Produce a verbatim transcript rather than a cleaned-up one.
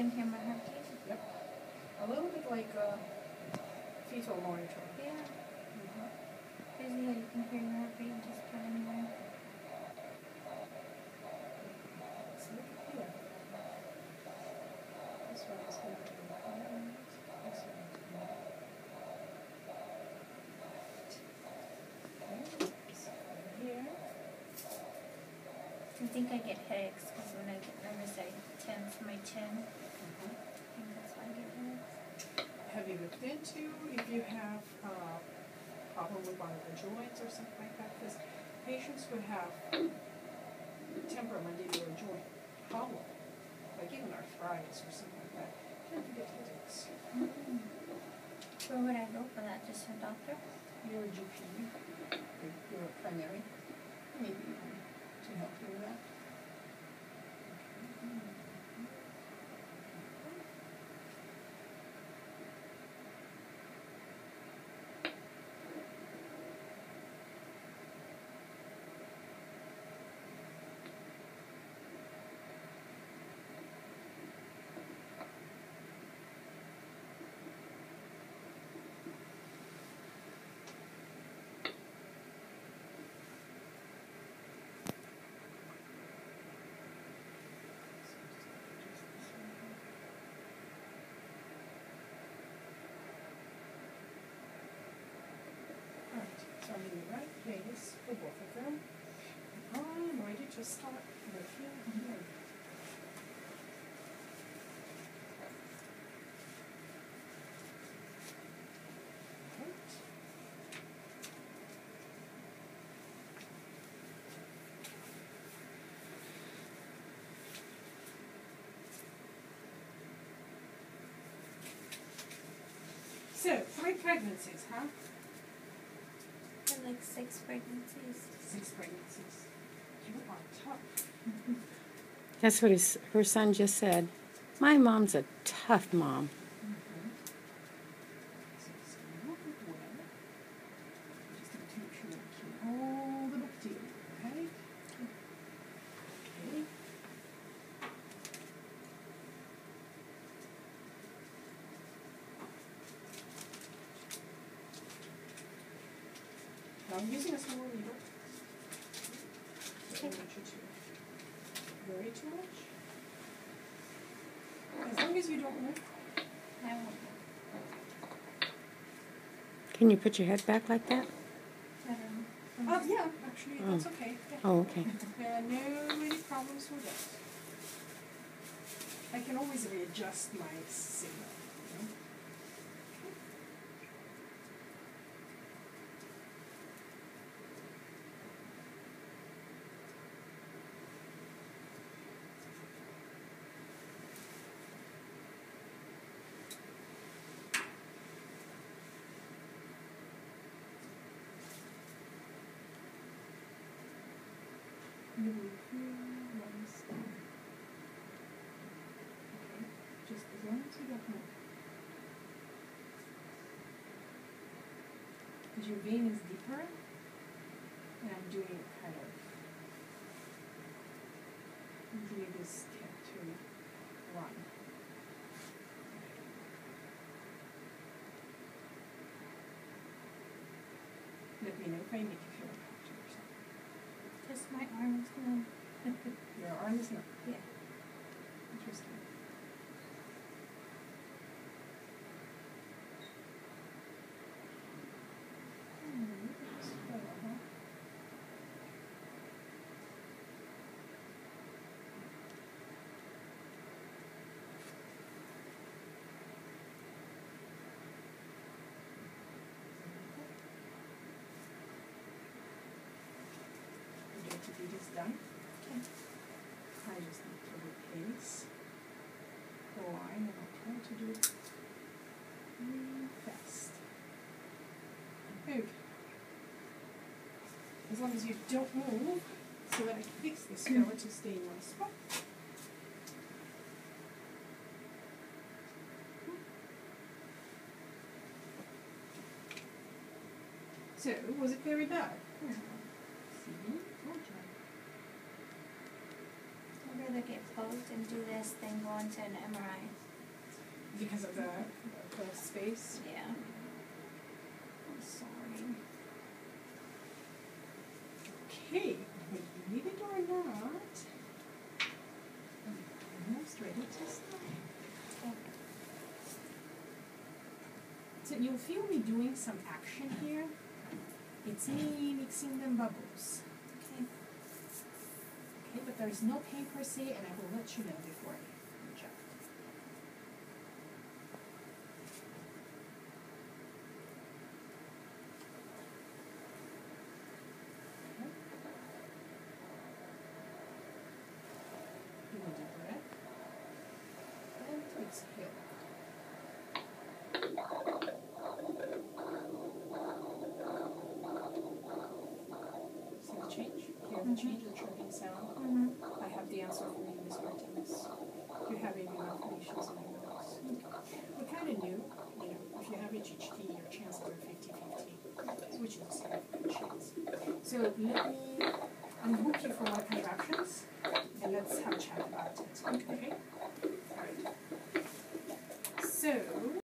second hammer half case? Yep. A little bit like a fetal monitor. Yeah. Mm-hmm. Crazy how you can hear your heartbeat and just put it anywhere. Let's look here. This one is going to be higher. This one is going to be I think I get headaches because when I get nervous I tense my chin. Mm-hmm. I think that's why I get headaches. Have you looked into if you have a uh, problem with one of the joints or something like that? Because patients who have temporomandibular joint problem, like even arthritis or something like that, tend to get headaches. Mm-hmm. Where would I go for that? Just your doctor? Your G P, your primary, maybe. To help you with that. I'm in the right place for both of them. I'm ready to start with you here. So, three pregnancies, huh? Like six pregnancies. Six pregnancies. You are tough. That's what his, her son just said. My mom's a tough mom. Mm-hmm. So it's going to look at the way. Just going to make sure that you all the book to you, okay? Okay. Now I'm using a small needle. Don't want you to worry too much. As long as you don't move, I won't move. Can you put your head back like that? Um, oh yeah, actually oh. That's okay. Yeah. Oh okay. There are no really problems with that. I can always readjust my signal. You know? You will feel one step. Okay, just as long as you don't move. Because your vein is deeper, and I'm doing it kind of. I'm doing this step to one. Let me know if I make you feel uncomfortable or something. Just my arm is numb. Your arm is numb? Yeah. Interesting. It is done. Okay. I just need to replace the line and I'll try to do it really fast. Okay. As long as you don't move, so that I can fix this color to stay in one spot. So, was it very bad? Yeah. See? Okay. going to get posed and do this, then go into an M R I. Because of the, the space? Yeah. I'm sorry. Okay, whether you need it or not, I'm almost ready to start. Okay. So you'll feel me doing some action here. It's me mixing them bubbles. Okay. Okay, but there's no pain per se, and I will let you know before I jump. Okay. Do a deep breath. And exhale. Change the chirping sound. Mm-hmm. I have the answer for you, Miz Martinez. If you have any malformations in your nose. Okay. We kind of knew, you know, if you have H H T, your chances are fifty fifty, which is a good chance. So let me unhook you from our contraptions, and let's have a